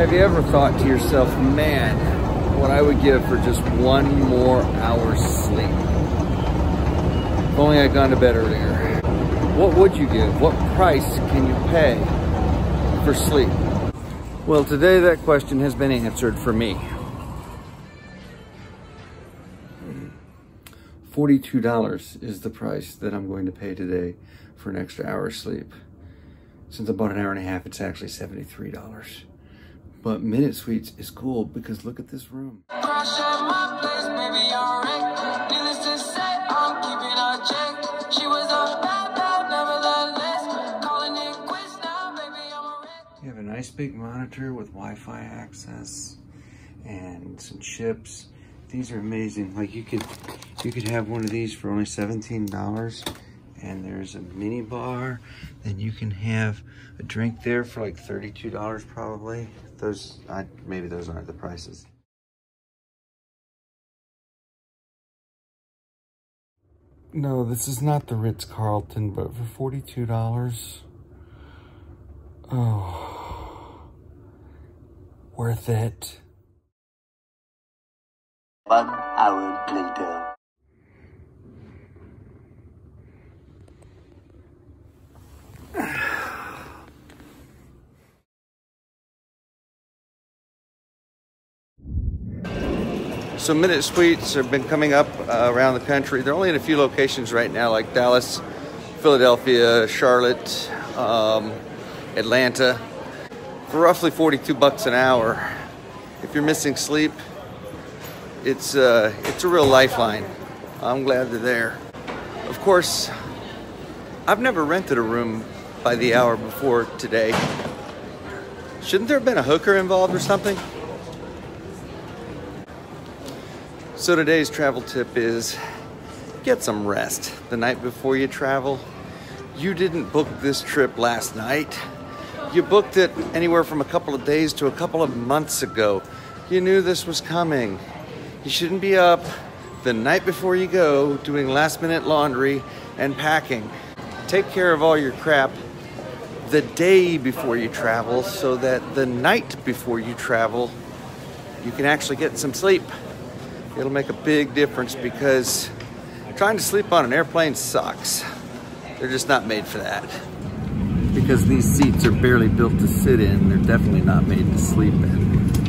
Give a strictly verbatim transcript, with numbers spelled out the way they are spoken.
Have you ever thought to yourself, man, what I would give for just one more hour's sleep? If only I'd gone to bed earlier. What would you give? What price can you pay for sleep? Well, today that question has been answered for me. forty-two dollars is the price that I'm going to pay today for an extra hour's sleep. Since I bought an hour and a half, it's actually seventy-three dollars. But Minute Suites is cool because look at this room. You have a nice big monitor with Wi-Fi access and some chips. These are amazing. Like you could, you could have one of these for only seventeen dollars. And there's a mini bar. Then you can have a drink there for like thirty-two dollars probably. Those, I, maybe those aren't the prices. No, this is not the Ritz-Carlton, but for forty-two dollars, oh, worth it. One hour later. So Minute Suites have been coming up uh, around the country. They're only in a few locations right now, like Dallas, Philadelphia, Charlotte, um, Atlanta, for roughly forty-two bucks an hour. If you're missing sleep, it's, uh, it's a real lifeline. I'm glad they're there. Of course, I've never rented a room by the hour before today. Shouldn't there have been a hooker involved or something? So today's travel tip is get some rest the night before you travel. You didn't book this trip last night. You booked it anywhere from a couple of days to a couple of months ago. You knew this was coming. You shouldn't be up the night before you go doing last minute laundry and packing. Take care of all your crap the day before you travel so that the night before you travel, you can actually get some sleep. It'll make a big difference because trying to sleep on an airplane sucks. They're just not made for that. Because these seats are barely built to sit in, they're definitely not made to sleep in.